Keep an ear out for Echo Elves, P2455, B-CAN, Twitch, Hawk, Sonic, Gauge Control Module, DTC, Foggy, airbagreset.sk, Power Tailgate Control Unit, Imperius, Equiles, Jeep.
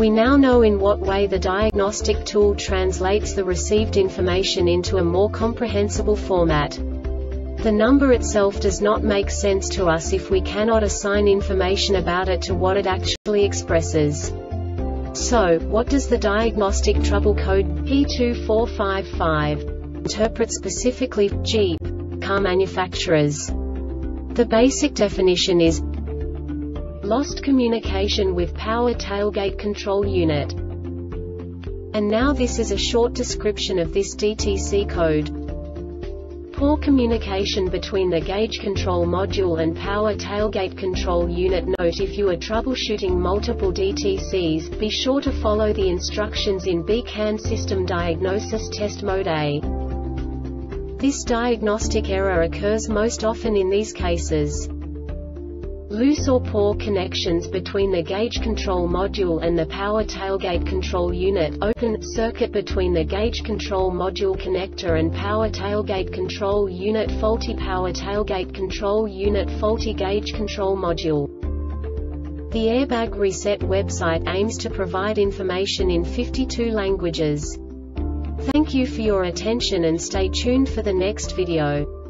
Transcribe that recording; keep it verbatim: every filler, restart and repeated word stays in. We now know in what way the diagnostic tool translates the received information into a more comprehensible format. The number itself does not make sense to us if we cannot assign information about it to what it actually expresses. So, what does the diagnostic trouble code P two four five five interpret specifically for Jeep car manufacturers? The basic definition is lost communication with Power Tailgate Control Unit. And now this is a short description of this D T C code. Poor communication between the Gauge Control Module and Power Tailgate Control Unit. Note: if you are troubleshooting multiple D T Cs, be sure to follow the instructions in B CAN System Diagnosis Test Mode A. This diagnostic error occurs most often in these cases: loose or poor connections between the Gauge Control Module and the Power Tailgate Control Unit, open circuit between the Gauge Control Module connector and Power Tailgate Control Unit, faulty Power Tailgate Control Unit, faulty Gauge Control Module. The Airbag Reset website aims to provide information in fifty-two languages. Thank you for your attention and stay tuned for the next video.